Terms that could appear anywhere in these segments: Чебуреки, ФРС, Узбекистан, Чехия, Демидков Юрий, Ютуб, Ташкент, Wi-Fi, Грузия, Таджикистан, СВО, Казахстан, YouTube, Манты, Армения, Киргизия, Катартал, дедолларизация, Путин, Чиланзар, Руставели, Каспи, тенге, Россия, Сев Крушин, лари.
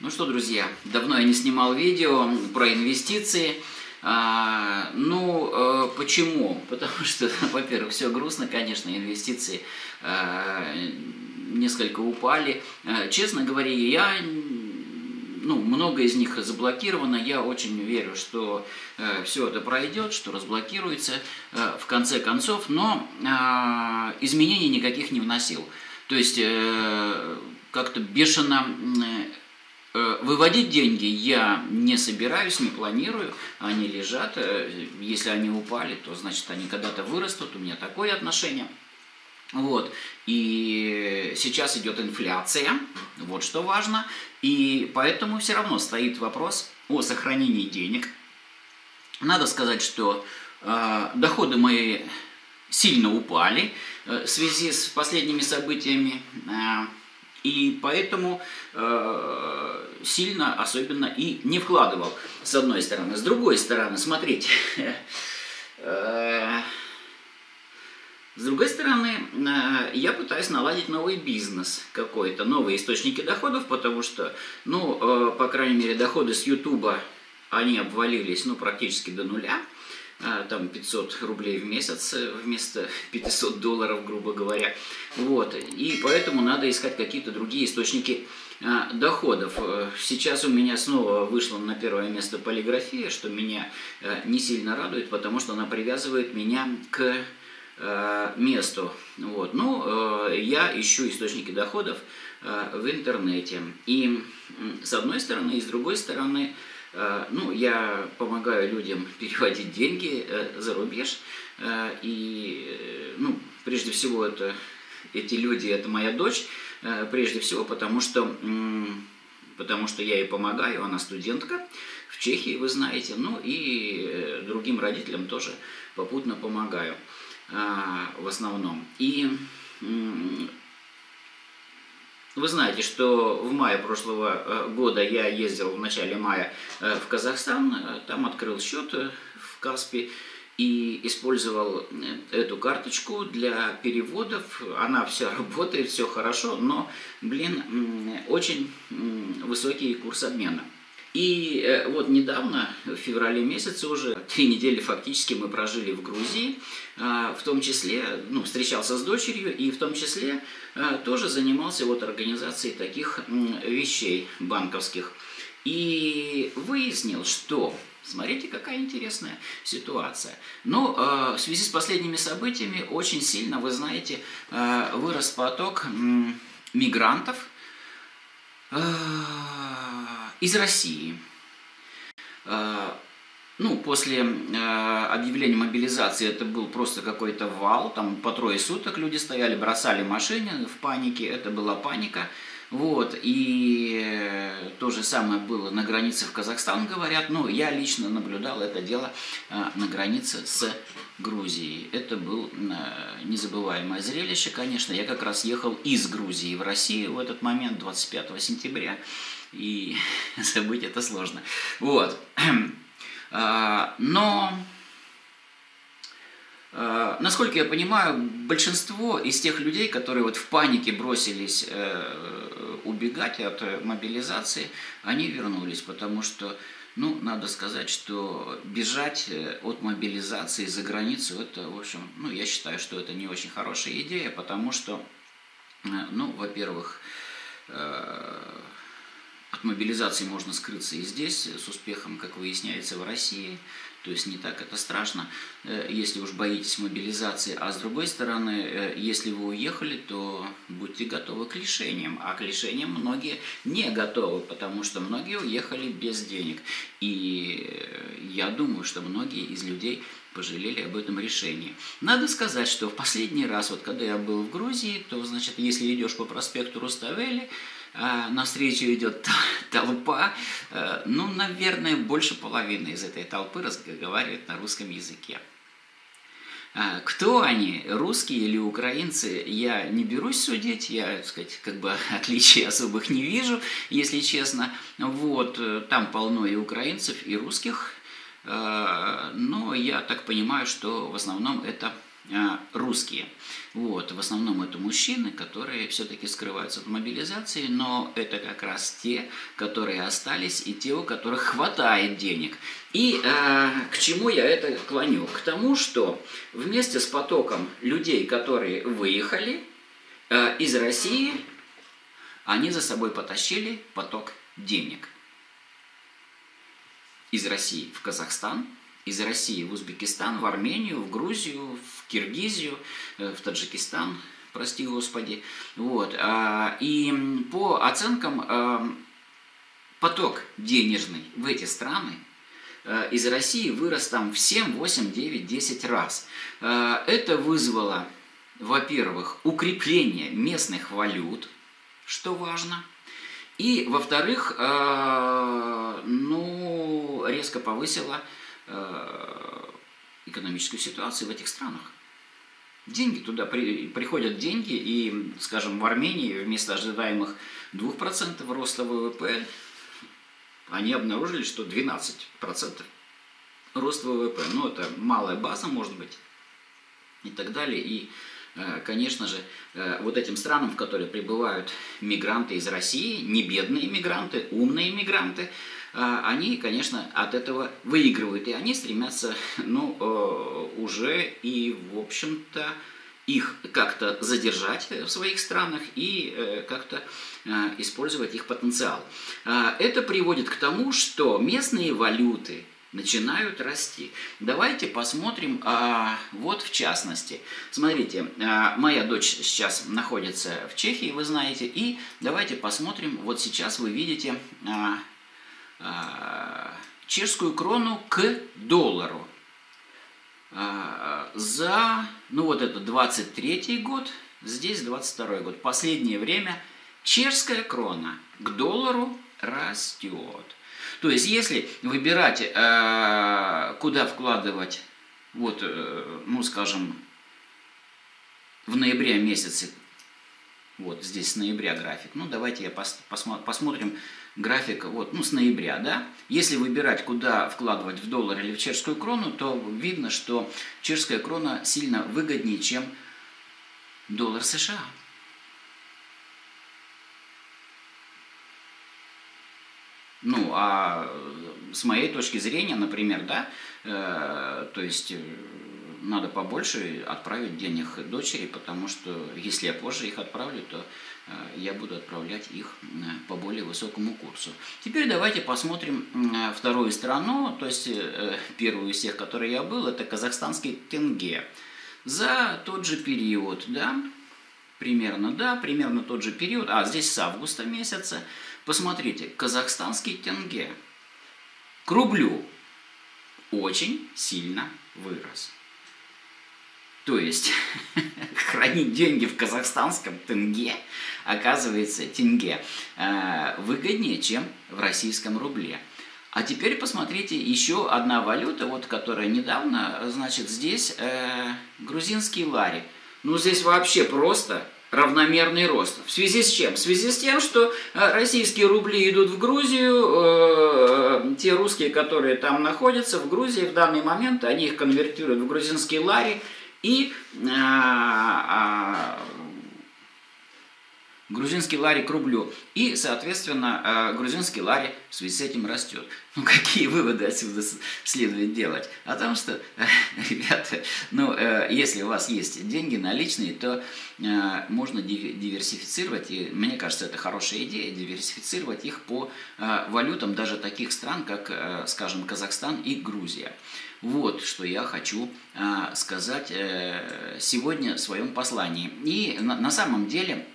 Ну что, друзья, давно я не снимал видео про инвестиции. Почему? Потому что, во-первых, все грустно, конечно, инвестиции несколько упали. Честно говоря, много из них заблокировано. Я очень верю, что все это пройдет, что разблокируется в конце концов, но изменений никаких не вносил. То есть как-то бешено... Выводить деньги я не собираюсь, не планирую, они лежат, если они упали, то значит они когда-то вырастут, у меня такое отношение. Вот, и сейчас идет инфляция, вот что важно, и поэтому все равно стоит вопрос о сохранении денег. Надо сказать, что доходы мои сильно упали в связи с последними событиями, и поэтому сильно, особенно, и не вкладывал, с одной стороны. С другой стороны, смотрите, с другой стороны, я пытаюсь наладить новый бизнес какой-то, новые источники доходов, потому что, по крайней мере, доходы с Ютуба, они обвалились, практически до нуля. Там 500 рублей в месяц вместо 500 долларов, грубо говоря. Вот. И поэтому надо искать какие-то другие источники доходов. Сейчас у меня снова вышла на первое место полиграфия, что меня не сильно радует, потому что она привязывает меня к месту. Вот. Я ищу источники доходов в интернете. И с одной стороны, и с другой стороны, я помогаю людям переводить деньги за рубеж, и, прежде всего, эти люди, это моя дочь, прежде всего, потому что я ей помогаю, она студентка в Чехии, вы знаете, и другим родителям тоже попутно помогаю, в основном. И вы знаете, что в мае прошлого года я ездил в начале мая в Казахстан, там открыл счет в Каспи и использовал эту карточку для переводов. Она вся работает, все хорошо, но, очень высокий курс обмена. И вот недавно, в феврале месяце уже, 3 недели фактически мы прожили в Грузии, в том числе, встречался с дочерью, и в том числе тоже занимался организацией таких вещей банковских. И выяснил, что, смотрите, какая интересная ситуация. В связи с последними событиями очень сильно, вы знаете, вырос поток мигрантов из России. После объявления мобилизации это был просто какой-то вал, там по 3 суток люди стояли, бросали машины в панике, это была паника. Вот, и то же самое было на границе в Казахстан, говорят, я лично наблюдал это дело на границе с Грузией. Это было незабываемое зрелище, конечно. Я как раз ехал из Грузии в Россию в этот момент, 25 сентября, и забыть это сложно. Вот. Насколько я понимаю, большинство из тех людей, которые в панике бросились убегать от мобилизации, они вернулись, потому что, надо сказать, что бежать от мобилизации за границу, это, в общем, я считаю, что это не очень хорошая идея, потому что, во-первых, от мобилизации можно скрыться и здесь с успехом, как выясняется, в России. То есть не так это страшно, если уж боитесь мобилизации. А с другой стороны, если вы уехали, то будьте готовы к лишениям. А к лишениям многие не готовы, потому что многие уехали без денег. И я думаю, что многие из людей пожалели об этом решении. Надо сказать, что в последний раз, когда я был в Грузии, то, значит, если идешь по проспекту Руставели, навстречу идет толпа, наверное, больше половины из этой толпы разговаривает на русском языке. Кто они, русские или украинцы, я не берусь судить, я, так сказать, отличий особых не вижу, если честно. Вот, там полно и украинцев, и русских. но я так понимаю, что в основном это русские. Вот, в основном это мужчины, которые все-таки скрываются от мобилизации, но это как раз те, которые остались, и те, у которых хватает денег. И к чему я это клоню? К тому, что вместе с потоком людей, которые выехали из России, они за собой потащили поток денег. Из России в Казахстан, из России в Узбекистан, в Армению, в Грузию, в Киргизию, в Таджикистан, прости господи. Вот. И по оценкам, поток денежный в эти страны из России вырос там в 7, 8, 9, 10 раз. Это вызвало, во-первых, укрепление местных валют, что важно, и, во-вторых, резко повысило экономическую ситуацию в этих странах. Деньги туда приходят, деньги, и, скажем, в Армении вместо ожидаемых 2% роста ВВП они обнаружили, что 12% рост ВВП. Ну, это малая база, может быть, и так далее. И, конечно же, вот этим странам, в которые прибывают мигранты из России, не бедные мигранты, умные мигранты, они, конечно, от этого выигрывают. И они стремятся, ну, уже и, в общем-то, их как-то задержать в своих странах и как-то использовать их потенциал. Это приводит к тому, что местные валюты начинают расти. Давайте посмотрим, вот в частности. Смотрите, моя дочь сейчас находится в Чехии, вы знаете, и давайте посмотрим, вот сейчас вы видите чешскую крону к доллару. За, ну вот это 23-й год, здесь 22-й год. Последнее время чешская крона к доллару растет. То есть, если выбирать, куда вкладывать, вот, ну, скажем, в ноябре месяце, вот здесь с ноября график, ну, давайте я посмотрим график, вот, ну, с ноября, да, если выбирать, куда вкладывать, в доллар или в чешскую крону, то видно, что чешская крона сильно выгоднее, чем доллар США. Ну, а с моей точки зрения, например, да, то есть надо побольше отправить денег дочери, потому что если я позже их отправлю, то я буду отправлять их по более высокому курсу. Теперь давайте посмотрим вторую страну, то есть первую из тех, которые я был, это казахстанский тенге. За тот же период, да, примерно тот же период, а здесь с августа месяца. Посмотрите, казахстанский тенге к рублю очень сильно вырос. То есть, хранить деньги в казахстанском тенге, оказывается, тенге выгоднее, чем в российском рубле. А теперь посмотрите, еще одна валюта, вот которая недавно, значит, здесь грузинский лари. Ну, здесь вообще просто равномерный рост. В связи с чем? В связи с тем, что российские рубли идут в Грузию, те русские, которые там находятся, в Грузии в данный момент, они их конвертируют в грузинские лари, и грузинский лари к рублю, и, соответственно, грузинский лари в связи с этим растет. Ну, какие выводы отсюда следует делать? О том, что, ребята, ну, если у вас есть деньги наличные, то можно диверсифицировать, и мне кажется, это хорошая идея, диверсифицировать их по валютам даже таких стран, как, скажем, Казахстан и Грузия. Вот, что я хочу сказать сегодня в своем послании. И на самом деле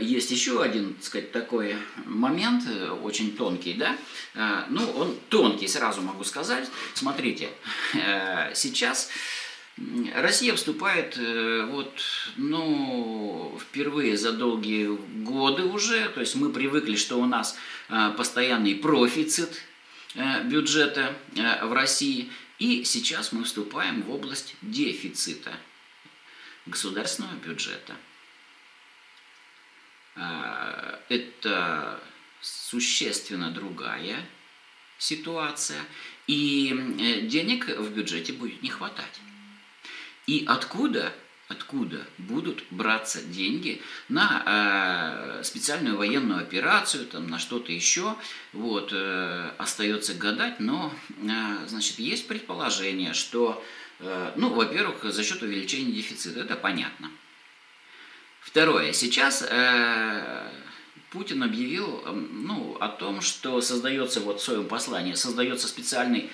есть еще один, так сказать, такой момент, очень тонкий, да? Ну, он тонкий, сразу могу сказать. Смотрите, сейчас Россия вступает, вот, ну, впервые за долгие годы уже, то есть мы привыкли, что у нас постоянный профицит бюджета в России, и сейчас мы вступаем в область дефицита государственного бюджета. Это существенно другая ситуация, и денег в бюджете будет не хватать. И откуда будут браться деньги на специальную военную операцию, там, на что-то еще, вот, остается гадать, но значит, есть предположение, что, ну, во-первых, за счет увеличения дефицита, это понятно. Второе, сейчас Путин объявил, ну, о том, что создается, вот в своем послании, создается специальный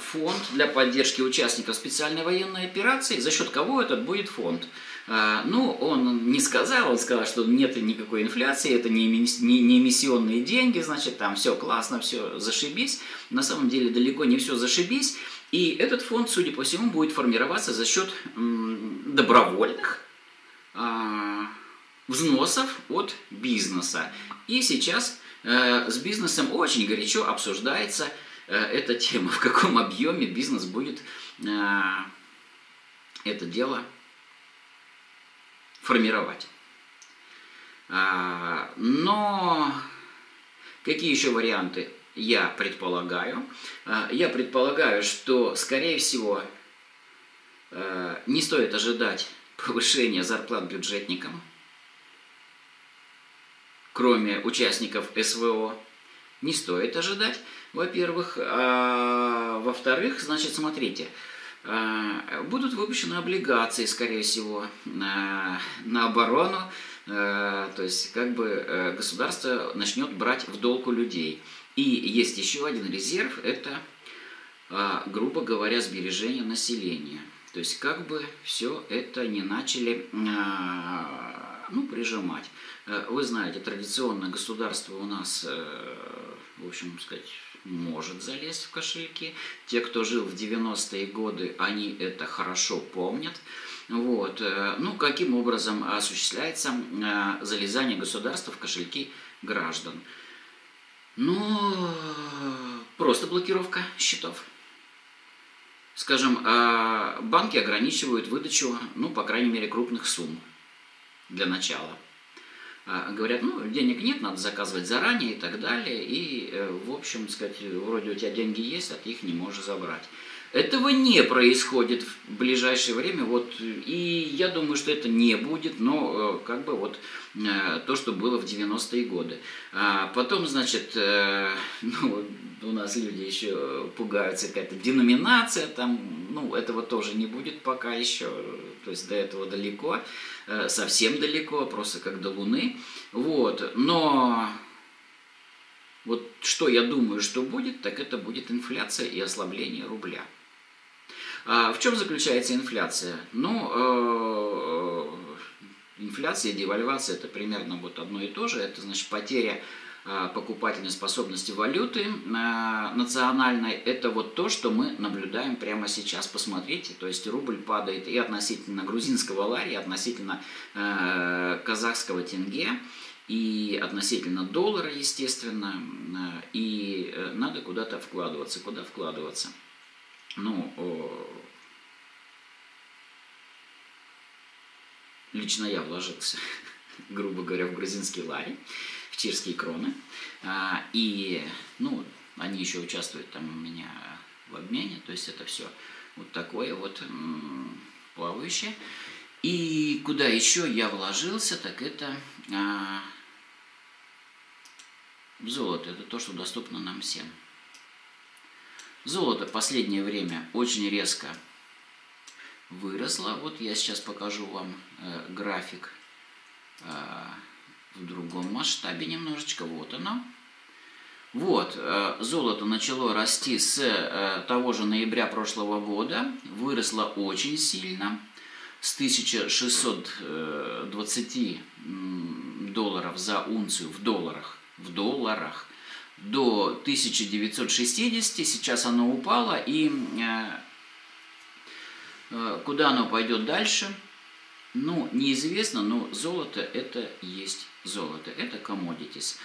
фонд для поддержки участников специальной военной операции, за счет кого этот будет фонд. Ну, он не сказал, он сказал, что нет никакой инфляции, это не эмиссионные деньги, значит, там все классно, все зашибись. На самом деле далеко не все зашибись. И этот фонд, судя по всему, будет формироваться за счет добровольных взносов от бизнеса. И сейчас с бизнесом очень горячо обсуждается эта тема, в каком объеме бизнес будет это дело формировать. Но какие еще варианты я предполагаю? Я предполагаю, что, скорее всего, не стоит ожидать повышения зарплат бюджетникам, кроме участников СВО, не стоит ожидать, во-первых. А во-вторых, значит, смотрите, будут выпущены облигации, скорее всего, на оборону, то есть, как бы, государство начнет брать в долг у людей. И есть еще один резерв, это, грубо говоря, сбережение населения. То есть, как бы все это не начали, ну, прижимать. Вы знаете, традиционно государство у нас, в общем, сказать, может залезть в кошельки. Те, кто жил в 90-е годы, они это хорошо помнят. Вот. Ну, каким образом осуществляется залезание государства в кошельки граждан? Ну, просто блокировка счетов. Скажем, банки ограничивают выдачу, ну, по крайней мере, крупных сумм для начала. Говорят, ну, денег нет, надо заказывать заранее и так далее. И, в общем, сказать, вроде у тебя деньги есть, а ты их не можешь забрать. Этого не происходит в ближайшее время. Вот, и я думаю, что это не будет, но как бы вот то, что было в 90-е годы. А потом, значит, ну, у нас люди еще пугаются, какая-то деноминация, там, ну, этого тоже не будет пока еще. То есть до этого далеко, совсем далеко, просто как до Луны. Вот. Но вот что я думаю, что будет, так это будет инфляция и ослабление рубля. А в чем заключается инфляция? Ну, инфляция и девальвация – это примерно вот одно и то же. Это, значит, потеря покупательной способности валюты национальной, это вот то, что мы наблюдаем прямо сейчас, посмотрите, то есть рубль падает и относительно грузинского лари, и относительно казахского тенге, и относительно доллара, естественно, и надо куда-то вкладываться, куда вкладываться. Ну, лично я вложился, грубо говоря, в грузинский лари, в чешские кроны, и, ну, они еще участвуют там у меня в обмене, то есть это все вот такое вот плавающее. И куда еще я вложился, так это в золото, это то, что доступно нам всем. Золото в последнее время очень резко выросло, вот я сейчас покажу вам график в другом масштабе немножечко. Вот оно. Вот, золото начало расти с того же ноября прошлого года. Выросло очень сильно. С 1620 долларов за унцию в долларах до 1960. Сейчас оно упало. И куда оно пойдет дальше? Ну, неизвестно, но золото – это есть золото, это commodities.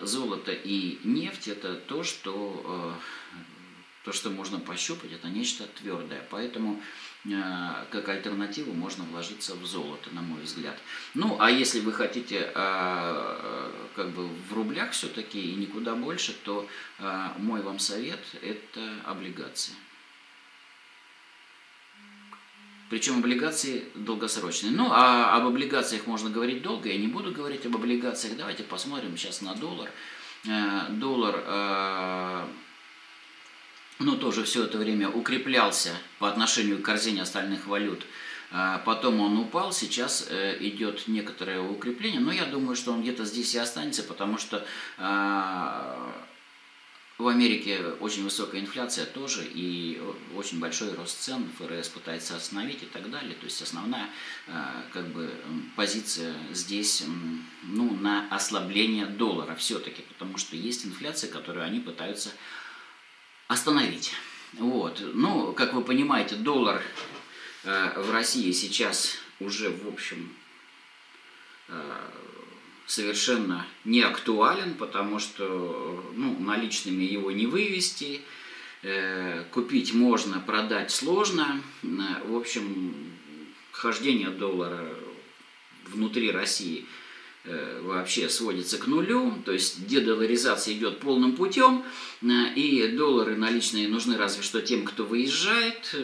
Золото и нефть – это то, что То, что можно пощупать, это нечто твердое. Поэтому как альтернативу можно вложиться в золото, на мой взгляд. Ну, а если вы хотите как бы в рублях все-таки и никуда больше, то мой вам совет – это облигации. Причем облигации долгосрочные. Ну, а об облигациях можно говорить долго, я не буду говорить об облигациях. Давайте посмотрим сейчас на доллар. Доллар... Ну, тоже все это время укреплялся по отношению к корзине остальных валют. Потом он упал, сейчас идет некоторое укрепление. Но я думаю, что он где-то здесь и останется, потому что в Америке очень высокая инфляция тоже и очень большой рост цен. ФРС пытается остановить и так далее. То есть основная как бы, позиция здесь ну, на ослабление доллара все-таки, потому что есть инфляция, которую они пытаются остановить. Вот. Ну, как вы понимаете, доллар в России сейчас уже, в общем, совершенно не актуален, потому что ну, наличными его не вывести, купить можно, продать сложно. В общем, хождение доллара внутри России вообще сводится к нулю, то есть дедолларизация идет полным путем, и доллары наличные нужны разве что тем, кто выезжает,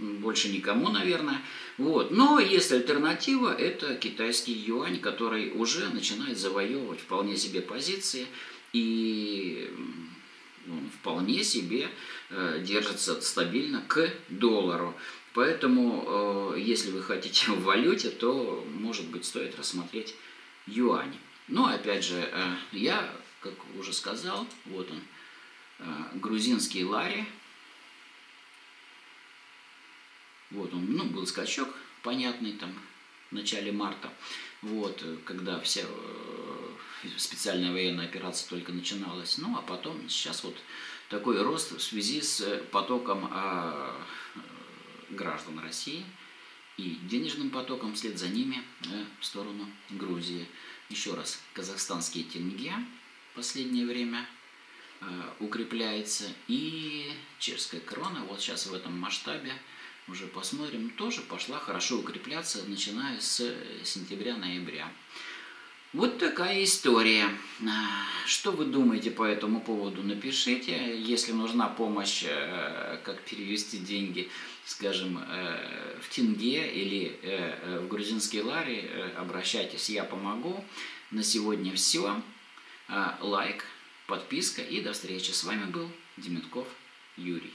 больше никому, наверное. Вот. Но есть альтернатива, это китайский юань, который уже начинает завоевывать вполне себе позиции, и он вполне себе держится стабильно к доллару. Поэтому, если вы хотите в валюте, то, может быть, стоит рассмотреть юань. Но опять же, я, как уже сказал, вот он, грузинский лари. Вот он, ну, был скачок понятный там в начале марта, вот, когда вся специальная военная операция только начиналась. Ну, а потом сейчас вот такой рост в связи с потоком граждан России и денежным потоком вслед за ними в сторону Грузии. Еще раз, казахстанский тенге в последнее время укрепляется, и чешская крона, вот сейчас в этом масштабе, уже посмотрим, тоже пошла хорошо укрепляться, начиная с сентября-ноября. Вот такая история. Что вы думаете по этому поводу, напишите. Если нужна помощь, как перевести деньги, скажем, в тенге или в грузинские лари, обращайтесь, я помогу. На сегодня все. Лайк, подписка и до встречи. С вами был Демидков Юрий.